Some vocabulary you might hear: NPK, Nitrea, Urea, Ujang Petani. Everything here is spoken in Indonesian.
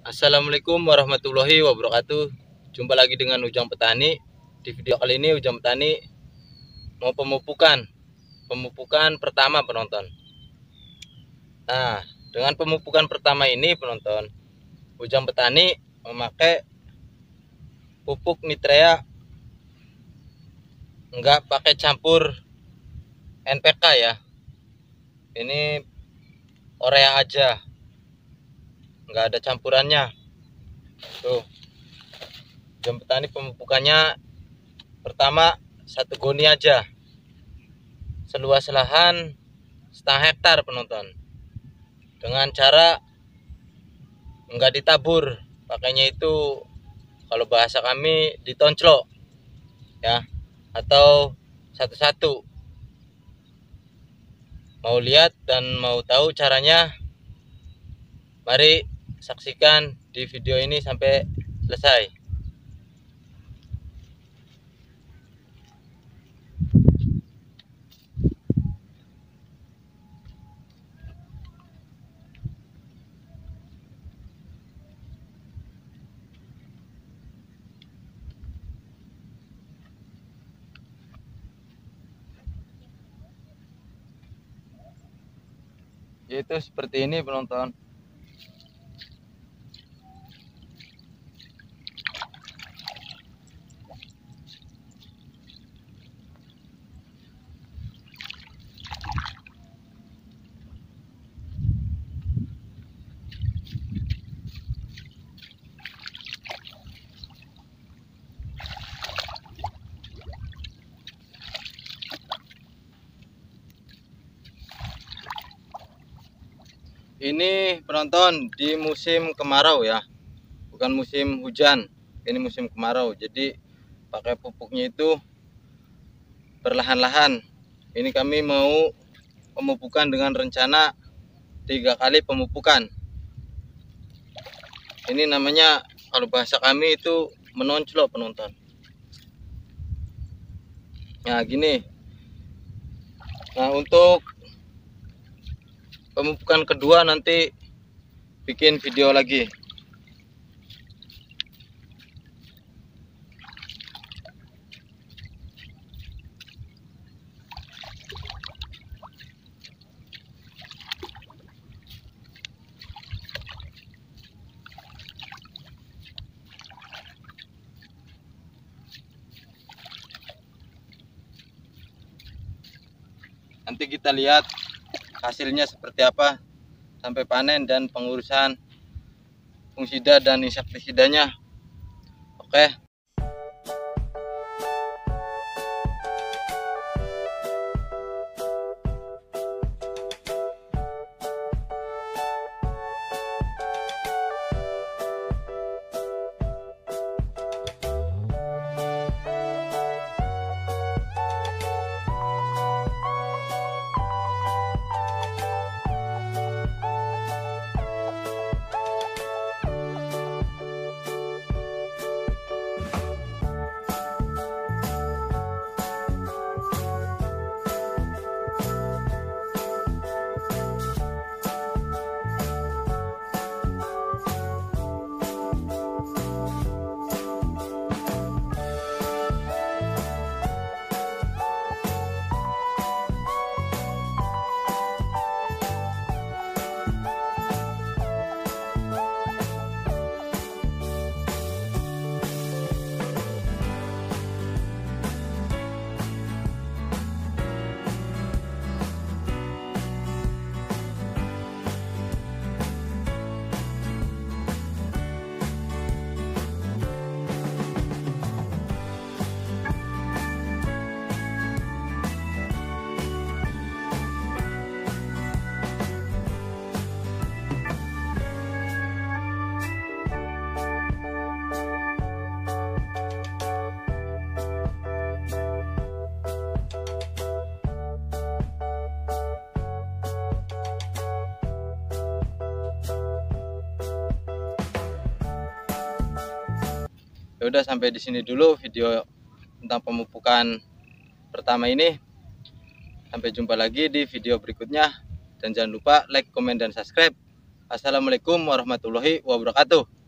Assalamualaikum warahmatullahi wabarakatuh. Jumpa lagi dengan Ujang Petani. Di video kali ini Ujang Petani mau pemupukan pertama penonton. Nah, dengan pemupukan pertama ini penonton, Ujang Petani memakai pupuk Nitrea, enggak pakai campur NPK ya. Ini Urea aja, nggak ada campurannya. Tuh, Ujang Petani pemupukannya pertama satu goni aja, seluas lahan setengah hektar penonton, dengan cara nggak ditabur, pakainya itu kalau bahasa kami ditonclo ya, atau satu-satu. Mau lihat dan mau tahu caranya, mari saksikan di video ini sampai selesai. Yaitu seperti ini penonton. Ini penonton di musim kemarau ya, bukan musim hujan, ini musim kemarau. Jadi pakai pupuknya itu perlahan-lahan. Ini kami mau pemupukan dengan rencana 3 kali pemupukan. Ini namanya kalau bahasa kami itu menonclo penonton. Nah gini. Nah untuk pemupukan kedua nanti bikin video lagi. Nanti kita lihat hasilnya seperti apa sampai panen dan pengurusan fungisida dan insektisidanya. Oke. Ya udah, sampai di sini dulu video tentang pemupukan pertama ini. Sampai jumpa lagi di video berikutnya, dan jangan lupa like, komen, dan subscribe. Assalamualaikum warahmatullahi wabarakatuh.